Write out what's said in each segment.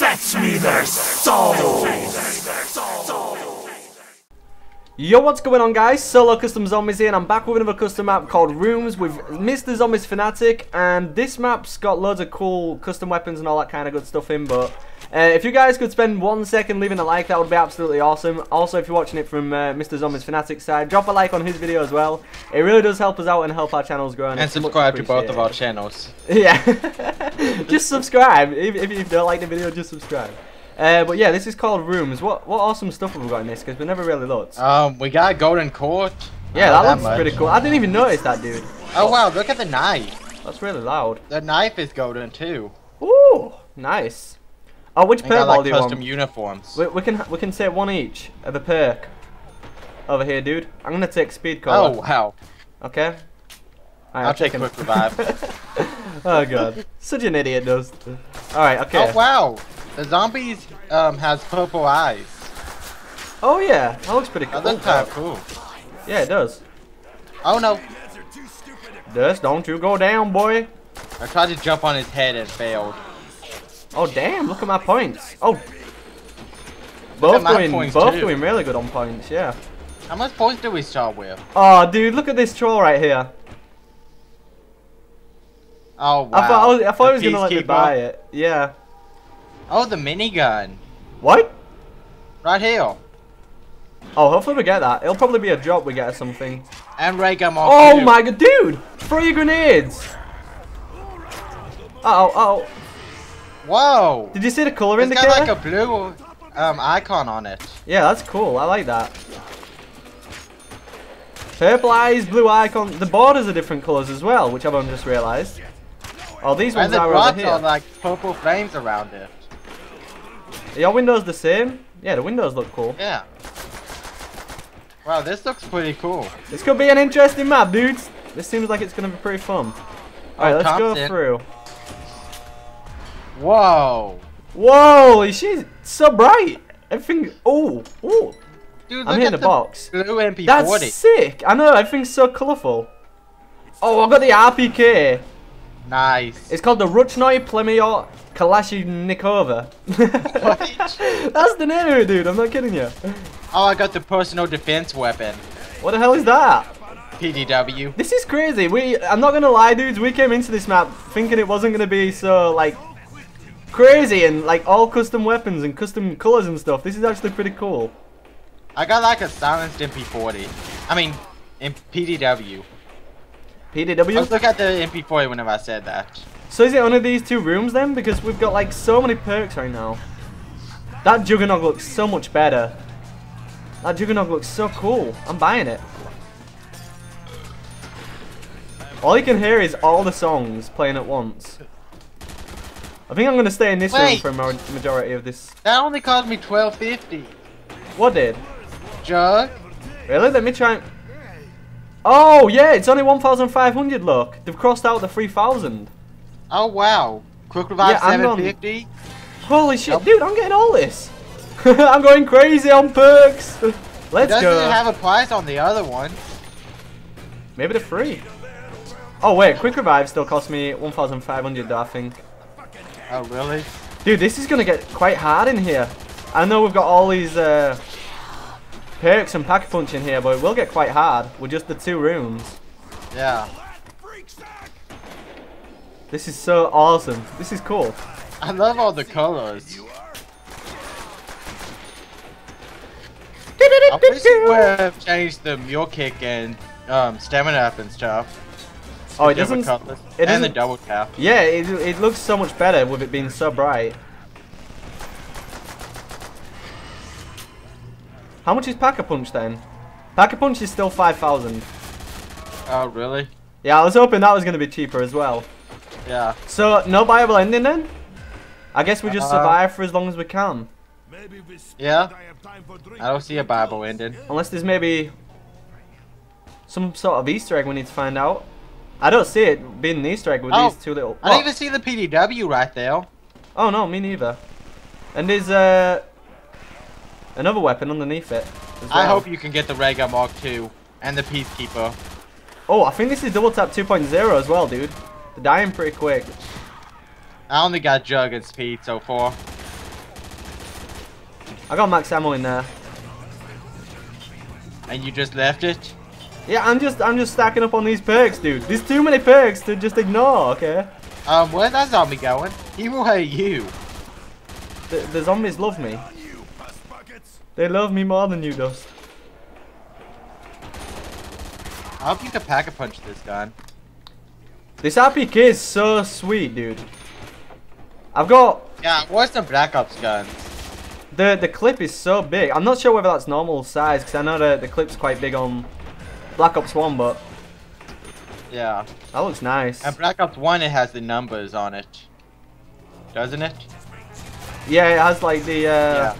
Fetch me their souls! Yo, what's going on, guys? Solo Custom Zombies here, and I'm back with another custom map called Rooms with Mr. Zombies Fanatic. And this map's got loads of cool custom weapons and all that kind of good stuff in, but if you guys could spend 1 second leaving a like, that would be absolutely awesome. Also, if you're watching it from Mr. Zombies Fanatic's side, drop a like on his video as well. It really does help us out and help our channels grow. And subscribe to both of our channels. Yeah, just subscribe. If you don't like the video, just subscribe. But yeah, this is called Rooms. What awesome stuff have we got in this? Because we never really looked. We got Golden Court. Yeah, that looks pretty cool. I didn't even notice that, dude. Oh wow, look at the knife. That's really loud. The knife is golden too. Ooh, nice. Oh, which perk do you want? Custom uniforms. We can take one each of the perk. Over here, dude. I'm gonna take Speed Collar. Oh wow. Okay. Right, I'll take Quick Revive. Oh god, such an idiot, does. All right, okay. Oh wow. The zombies has purple eyes. Oh yeah, that looks pretty cool. Oh, that's kind of cool. Yeah, it does. Oh no. Dust, don't you go down, boy. I tried to jump on his head and failed. Oh damn, look at my points. Oh. Both doing really good on points, yeah. How much points do we start with? Oh dude, look at this troll right here. Oh wow. I thought he was going to let me buy it. Yeah. Oh, the minigun. What? Right here. Oh, hopefully we get that. It'll probably be a drop we get or something. And ray gun Mach 2. Oh my god, dude! Free grenades! Uh-oh, uh-oh. Whoa! Did you see the color indicator? It's got like a blue icon on it. Yeah, that's cool. I like that. Purple eyes, blue icon. The borders are different colors as well, which I've just realized. Oh, these ones are over here. And the dots are like purple flames around it. Are your windows the same? Yeah, the windows look cool. Yeah. Wow, this looks pretty cool. This could be an interesting map, dudes. This seems like it's going to be pretty fun. Alright, let's go through. Whoa. Whoa, she's so bright. Everything... Oh, oh. Dude, I'm hitting the box. Blue MP40. That's sick. I know, everything's so colourful. Oh, I got the RPK. Nice. It's called the Ruchnoi Plemiot Kalashnikova. That's the name of it, dude. I'm not kidding you. Oh, I got the personal defense weapon. What the hell is that? PDW. This is crazy. I'm not gonna lie, dudes. We came into this map thinking it wasn't gonna be so like crazy and like all custom weapons and custom colors and stuff. This is actually pretty cool. I got like a silenced MP40. I mean, PDW. PDW? Let's look at the MP4 whenever I said that. So is it only these two rooms then? Because we've got like so many perks right now. That Juggernaut looks so much better. That Juggernaut looks so cool. I'm buying it. All you can hear is all the songs playing at once. I think I'm going to stay in this room for a majority of this. That only cost me $12.50. What did? Jug. Really? Let me try and... Oh yeah, it's only 1,500. Look, they've crossed out the 3,000. Oh wow, Quick Revive, yeah, 750. Holy shit, nope. Dude, I'm getting all this. I'm going crazy on perks. Let's go. Doesn't have a price on the other one. Maybe they're free. Oh wait, Quick Revive still cost me 1,500, I think. Oh really? Dude, this is gonna get quite hard in here. I know we've got all these. Perks and pack punch in here, but it will get quite hard with just the two rooms. Yeah. This is so awesome. This is cool. I love all the colors. I wish we would have changed the mule kick and stamina up and stuff. Oh, it doesn't. And the double tap. Yeah, it looks so much better with it being so bright. How much is Pack-a-Punch then? Pack-a-Punch is still 5,000. Oh, really? Yeah, I was hoping that was going to be cheaper as well. Yeah. So, no viable ending then? I guess we just survive for as long as we can. Yeah. I don't see a viable ending. Unless there's maybe some sort of Easter egg we need to find out. I don't see it being an Easter egg with these two little... What? I don't even see the PDW right there. Oh, no, me neither. And there's... another weapon underneath it. Well. I hope you can get the ray gun Mach 2 and the Peacekeeper. Oh, I think this is double tap 2.0 as well, dude. They're dying pretty quick. I only got Jug and Speed so far. I got max ammo in there. And you just left it? Yeah, I'm just stacking up on these perks, dude. There's too many perks to just ignore, okay? Where's that zombie going? He will hurt you. The zombies love me. They love me more than you, Dust. I hope you can pack-a-punch this gun. This RPK is so sweet, dude. I've got... Yeah, what's the Black Ops gun? The clip is so big. I'm not sure whether that's normal size, because I know the clip's quite big on Black Ops 1, but... Yeah. That looks nice. And Black Ops 1, it has the numbers on it. Doesn't it? Yeah, it has like the... Yeah.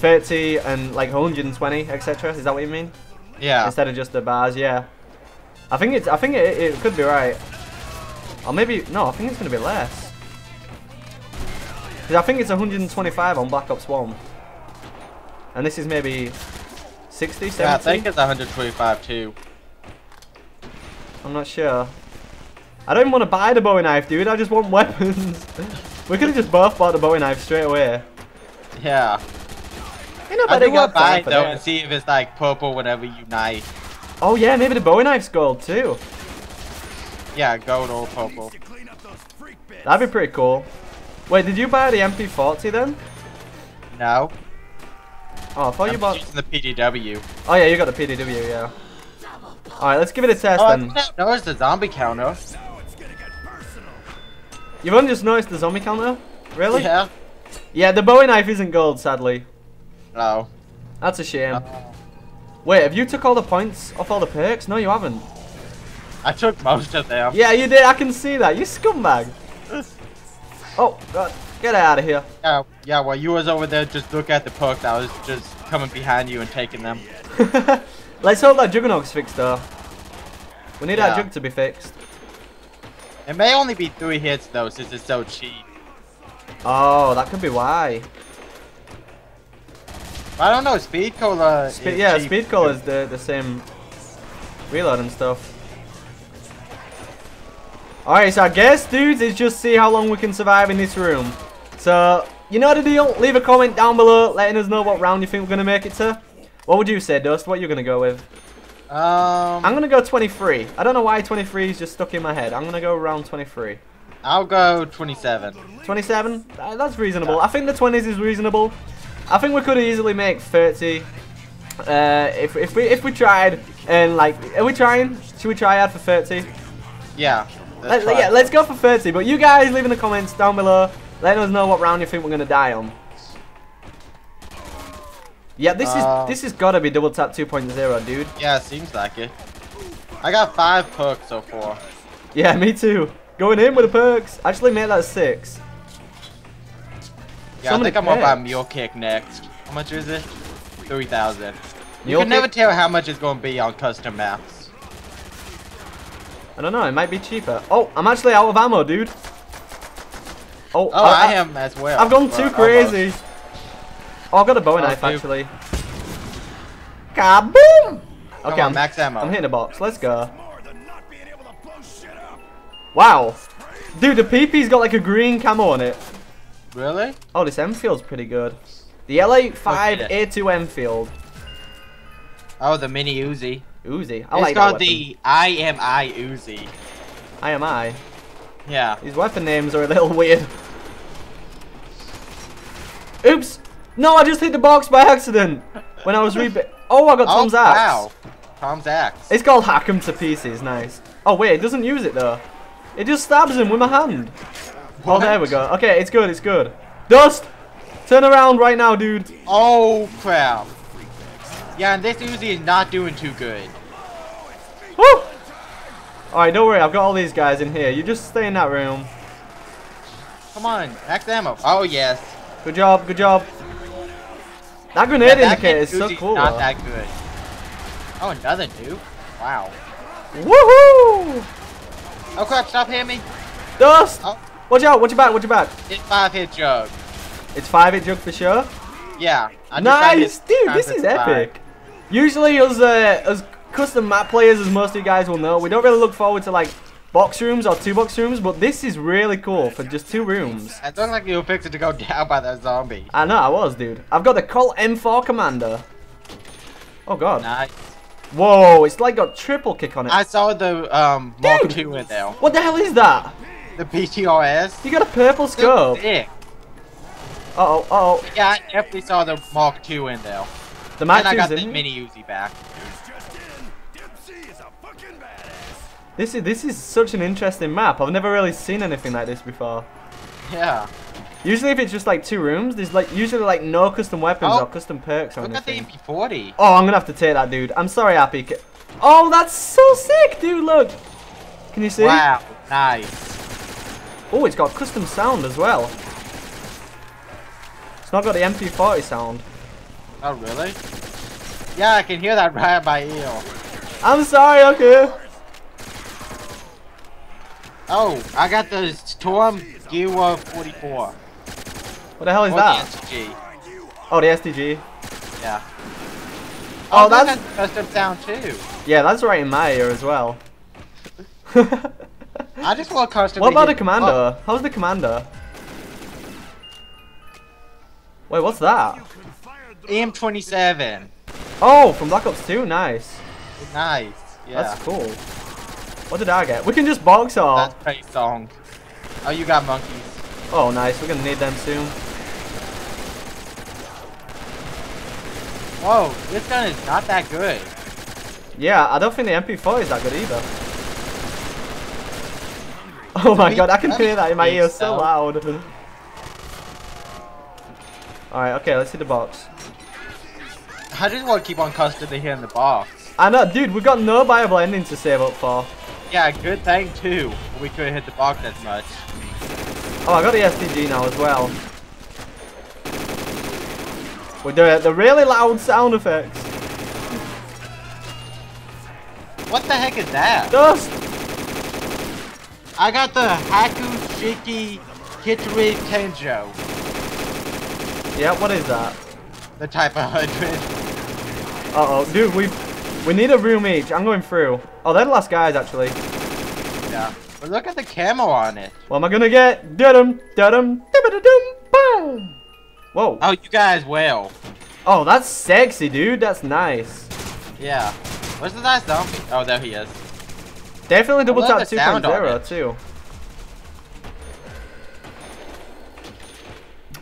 30 and like 120, etc. Is that what you mean? Yeah. Instead of just the bars, yeah. I think it could be right. Or maybe no, I think it's gonna be less. Cause I think it's 125 on Black Ops 1. And this is maybe 60, 70. Yeah, I think it's 125 too. I'm not sure. I don't even want to buy the bowie knife, dude. I just want weapons. We could have just both bought the bowie knife straight away. Yeah. I think we'll buy it though and see if it's like purple whenever you knife. Oh yeah, maybe the bowie knife's gold too. Yeah, gold or purple. That'd be pretty cool. Wait, did you buy the MP40 then? No. Oh, I thought you bought... I'm using the PDW. Oh yeah, you got the PDW, yeah. Alright, let's give it a test then. No, it's the zombie counter. You've only just noticed the zombie counter? Really? Yeah. Yeah, the bowie knife isn't gold, sadly. Oh. That's a shame. Wait, have you took all the points off all the perks? No, you haven't. I took most of them. Yeah, you did. I can see that. You scumbag. Oh, God. Get out of here. Yeah, while you was over there, just look at the perk that was just coming behind you and taking them. Let's hope that Juggernaut's fixed, though. We need that Jug to be fixed. It may only be 3 hits, though, since it's so cheap. Oh, that could be why. I don't know, Speed Cola. Yeah, cheap. Speed Cola is the same reload and stuff. Alright, so I guess, dudes, it's just see how long we can survive in this room. So, you know the deal. Leave a comment down below letting us know what round you think we're going to make it to. What would you say, Dust? What are you going to go with? I'm going to go 23. I don't know why 23 is just stuck in my head. I'm going to go round 23. I'll go 27. 27? That's reasonable. Yeah. I think the 20s is reasonable. I think we could easily make 30 if we tried, and like, are we trying? Should we try out for 30? Yeah. Let's go for 30. But you guys, leave in the comments down below, letting us know what round you think we're gonna die on. Yeah, this is gotta be double tap 2.0, dude. Yeah, it seems like it. I got 5 perks so far. Yeah, me too. Going in with the perks. Actually, made that 6. Yeah, I think I'm up by Mule Kick next. How much is it? 3,000. You can never tell how much it's going to be on custom maps. I don't know, it might be cheaper. Oh, I'm actually out of ammo, dude. Oh, I am as well. I've gone too crazy. Oh, I've got a bow knife, actually. Kaboom! Okay, I'm max ammo. I'm hitting a box, let's go. Wow. Dude, the PP's got like a green camo on it. Really? Oh, this Enfield's pretty good. The LA5 A2 Enfield. Oh, the mini Uzi. Uzi. I like that weapon. It's called the IMI Uzi. IMI? Yeah. These weapon names are a little weird. Oops! No, I just hit the box by accident! When I was Oh, I got Tom's axe. Wow. Tom's axe. It's called Hack em to Pieces, nice. Oh, wait, it doesn't use it though. It just stabs him with my hand. Oh, there we go. Okay, it's good, it's good. Dust! Turn around right now, dude. Oh, crap. Yeah, and this Uzi is not doing too good. Woo! Alright, don't worry. I've got all these guys in here. You just stay in that room. Come on. Max ammo. Oh, yes. Good job, good job. That grenade indicator is so cool, not that good. Oh, another dude. Wow. Woohoo! Oh, crap. Stop hitting me. Dust! Oh. Watch out, watch your back, watch your back. It's 5-hit jug. It's 5-hit jug for sure? Yeah. Nice! Dude, this is epic. Usually, as custom map players, as most of you guys will know, we don't really look forward to like box rooms or two box rooms, but this is really cool for just two rooms. I don't like you picked it to go down by that zombie. I know, I was, dude. I've got the Colt M4 Commander. Oh god. Nice. Whoa, it's like got triple kick on it. I saw the Mach 2 in there. What the hell is that? The PTRS. You got a purple scope. Uh oh, uh oh. Yeah, I definitely saw the Mach 2 in there. The Mach 2's in. And I got the mini Uzi back. This is such an interesting map. I've never really seen anything like this before. Yeah. Usually if it's just like two rooms, there's like usually like no custom weapons or custom perks or anything. Look at the MP40. Oh, I'm gonna have to take that, dude. I'm sorry, Happy. Oh, that's so sick, dude. Look. Can you see? Wow. Nice. Oh, it's got custom sound as well. It's not got the MP40 sound. Oh, really? Yeah, I can hear that right by ear. I'm sorry, okay. Oh, I got the Storm GWO 44. What the hell is that? The STG. Oh, the STG. Yeah. Oh, that's custom sound too. Yeah, that's right in my ear as well. I just want custom. What about the commander? Oh. How's the commander? Wait, what's that? AM27. Oh, from Black Ops 2. Nice. Nice. Yeah. That's cool. What did I get? We can just box off. That's pretty strong. Oh, you got monkeys. Oh, nice. We're gonna need them soon. Whoa, this gun is not that good. Yeah, I don't think the MP4 is that good either. Oh my god, I can hear that in my ear so loud. Alright, okay, let's hit the box. I just want to keep on constantly hitting the box. I know, dude, we got no viable ending to save up for. Yeah, good thing too. We couldn't hit the box that much. Oh, I got the SDG now as well. We're doing the really loud sound effects. What the heck is that? Dust! I got the Haku Shiki Hitwick Tenjo. Yeah, what is that? The Type of 100. Uh oh, dude, we need a room each. I'm going through. Oh, they're the last guys, actually. Yeah. But look at the camo on it. What am I gonna get? Dum dum boom. Whoa. Oh, you guys well. Oh, that's sexy, dude. That's nice. Yeah. Where's the nice zombie? Oh, there he is. Definitely double tap 2.0 too.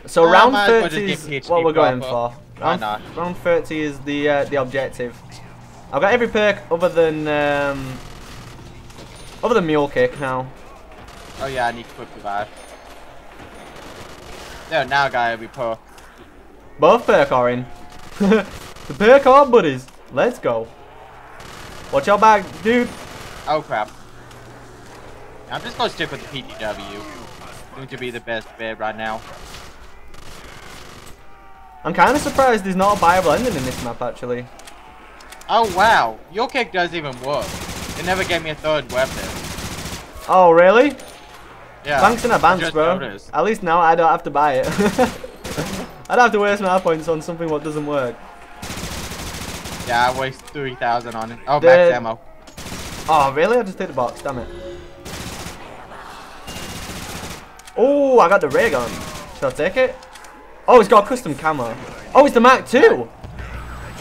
So round 30 is what we're going for. Round 30 is the objective. I've got every perk other than mule kick now. Oh yeah, I need quick revive. No, now guy will be poor. Both perk are in. The perk are buddies. Let's go. Watch your back, dude. Oh crap. I'm just gonna stick with the PTW. Going to be the best bid right now. I'm kind of surprised there's not a viable ending in this map, actually. Oh wow, your kick does even work. It never gave me a third weapon. Oh really? Yeah. Thanks in advance, bro. Noticed. At least now I don't have to buy it. I don't have to waste my points on something what doesn't work. Yeah, I waste 3,000 on it. Oh, max ammo. Oh really? I just did the box. Damn it. Oh, I got the ray gun. Should I take it? Oh, it's got a custom camo. Oh, it's the Mach 2.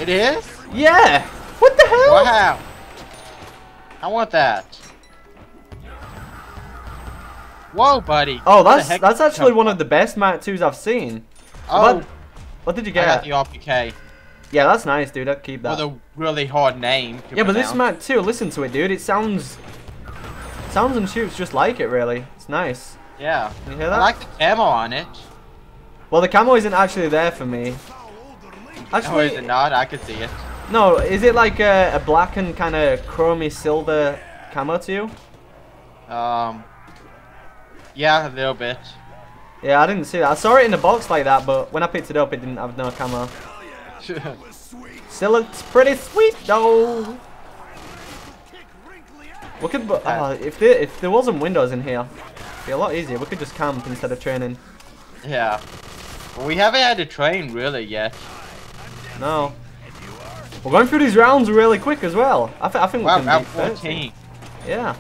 It is? Yeah. What the hell? Wow. I want that. Whoa, buddy. Oh, that's actually one of the best Mach 2s I've seen. Oh. What did you get? I got the RPK. Yeah, that's nice, dude. I'll keep that. With a really hard name. Yeah, but this Mach 2, listen to it, dude. It sounds and shoots just like it, really. It's nice. Yeah. Can you hear that? I like the camo on it. Well, the camo isn't actually there for me. Actually, oh, is it not? I could see it. No, is it like a black and kind of chromey silver camo to you? Yeah, a little bit. Yeah, I didn't see that. I saw it in the box like that, but when I picked it up, it didn't have no camo. Still looks pretty sweet, though. We could, if there wasn't windows in here, it'd be a lot easier. We could just camp instead of training. Yeah. We haven't had to train really yet. No. We're going through these rounds really quick as well. I think we can beat 14. 30. Yeah.